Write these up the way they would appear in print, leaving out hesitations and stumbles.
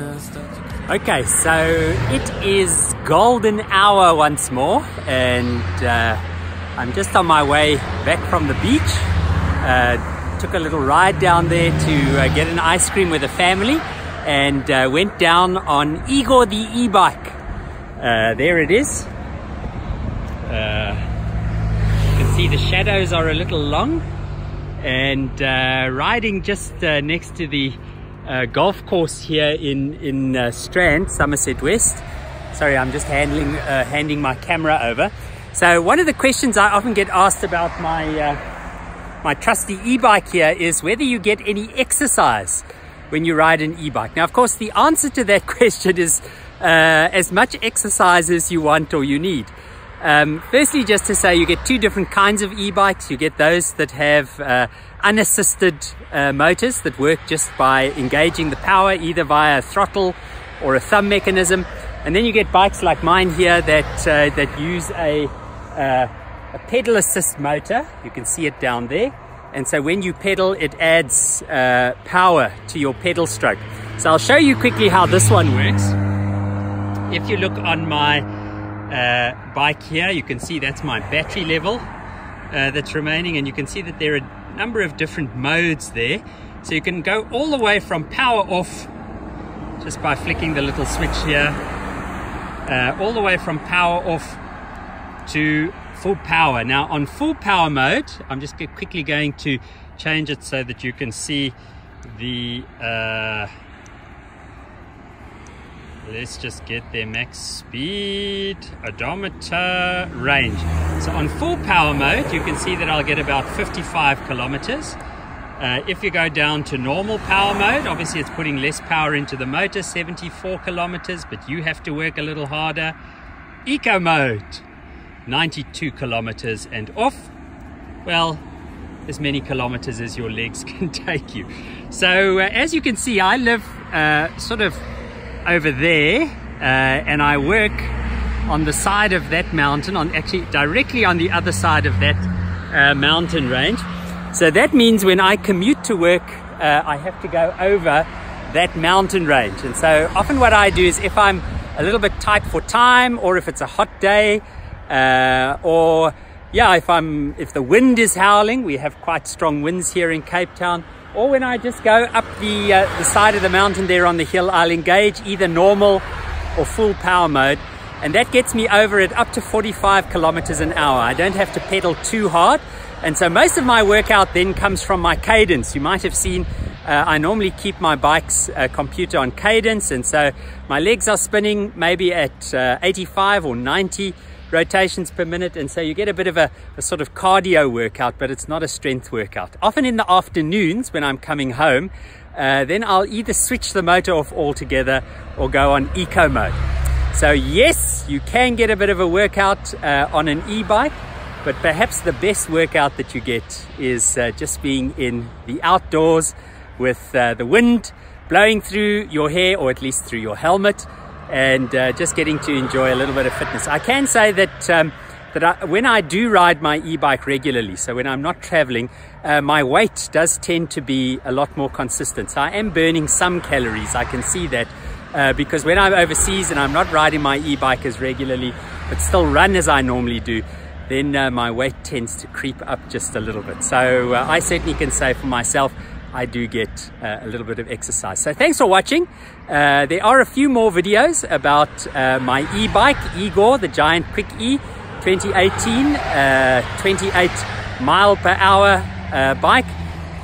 then start. Okay, so it is golden hour once more, and I'm just on my way back from the beach. Took a little ride down there to get an ice cream with the family, and went down on Igor the e-bike. There it is. You can see the shadows are a little long, and riding just next to the golf course here in Strand, Somerset West. Sorry, I'm just handing my camera over. So one of the questions I often get asked about my my trusty e-bike here is whether you get any exercise when you ride an e-bike. Now, of course, the answer to that question is as much exercise as you want or you need. Firstly, just to say, you get two different kinds of e-bikes. You get those that have unassisted motors that work just by engaging the power either via a throttle or a thumb mechanism. And then you get bikes like mine here that that use a pedal assist motor. You can see it down there. And so when you pedal, it adds power to your pedal stroke. So I'll show you quickly how this one works. If you look on my bike here, you can see that's my battery level that's remaining, and you can see that there are a number of different modes there. So you can go all the way from power off just by flicking the little switch here, all the way from power off to full power. Now, on full power mode, I'm just quickly going to change it so that you can see the let's just get their max speed, odometer, range. So on full power mode, you can see that I'll get about 55 kilometers. If you go down to normal power mode, obviously it's putting less power into the motor, 74 kilometers, but you have to work a little harder. Eco mode, 92 kilometers and off, well, as many kilometers as your legs can take you. So as you can see, I live sort of over there, and I work on the side of that mountain, on actually directly on the other side of that mountain range. So that means when I commute to work, I have to go over that mountain range. And so often what I do is, if I'm a little bit tight for time, or if it's a hot day, or yeah, if the wind is howling, we have quite strong winds here in Cape Town, or when I just go up the side of the mountain there on the hill, I'll engage either normal or full power mode, and that gets me over at up to 45 kilometers an hour. I don't have to pedal too hard, and so most of my workout then comes from my cadence. You might have seen I normally keep my bike's computer on cadence, and so my legs are spinning maybe at 85 or 90 rotations per minute, and so you get a bit of a sort of cardio workout, but it's not a strength workout. Often in the afternoons when I'm coming home, then I'll either switch the motor off altogether or go on eco mode. So yes, you can get a bit of a workout on an e-bike, but perhaps the best workout that you get is just being in the outdoors with the wind blowing through your hair, or at least through your helmet, and just getting to enjoy a little bit of fitness. I can say that when I do ride my e-bike regularly, so when I'm not traveling, my weight does tend to be a lot more consistent. So I am burning some calories, I can see that, because when I'm overseas and I'm not riding my e-bike as regularly, but still run as I normally do, then my weight tends to creep up just a little bit. So I certainly can say for myself, I do get a little bit of exercise. So thanks for watching. There are a few more videos about my e-bike, Igor, the Giant Quick E 2018, 28 mile per hour bike,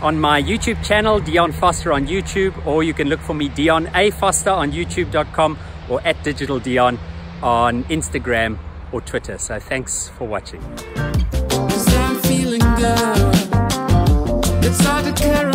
on my YouTube channel, Dion Forster on YouTube, or you can look for me, Dion A Forster on youtube.com, or at Digital Dion on Instagram or Twitter. So thanks for watching. 'Cause I'm feeling good. It's hard to carry